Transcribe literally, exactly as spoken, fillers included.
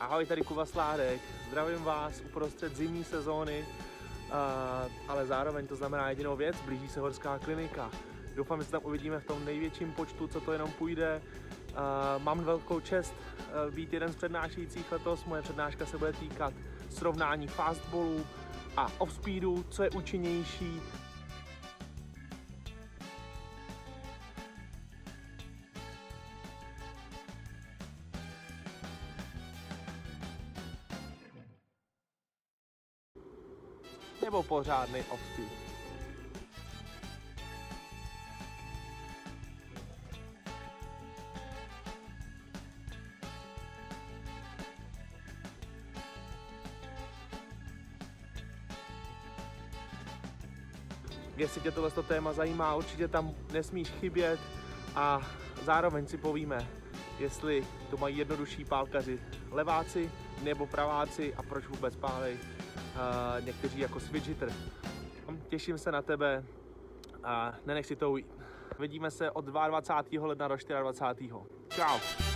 Ahoj, tady Kuva Sládek. Zdravím vás uprostřed zimní sezóny, ale zároveň to znamená jedinou věc, blíží se Horská klinika. Doufám, že se tam uvidíme v tom největším počtu, co to jenom půjde. Mám velkou čest být jeden z přednášejících letos. Moje přednáška se bude týkat srovnání fastballu a offspeedu, co je účinnější. Nebo pořádný offspeed. Jestli tě tohleto téma zajímá, určitě tam nesmíš chybět a zároveň si povíme, jestli to mají jednodušší pálkaři leváci nebo praváci a proč vůbec pálej Uh, někteří jako swidgeter. Těším se na tebe a nenech si to ujít. Vidíme se od dvacátého druhého ledna do dvacátého čtvrtého. Čau!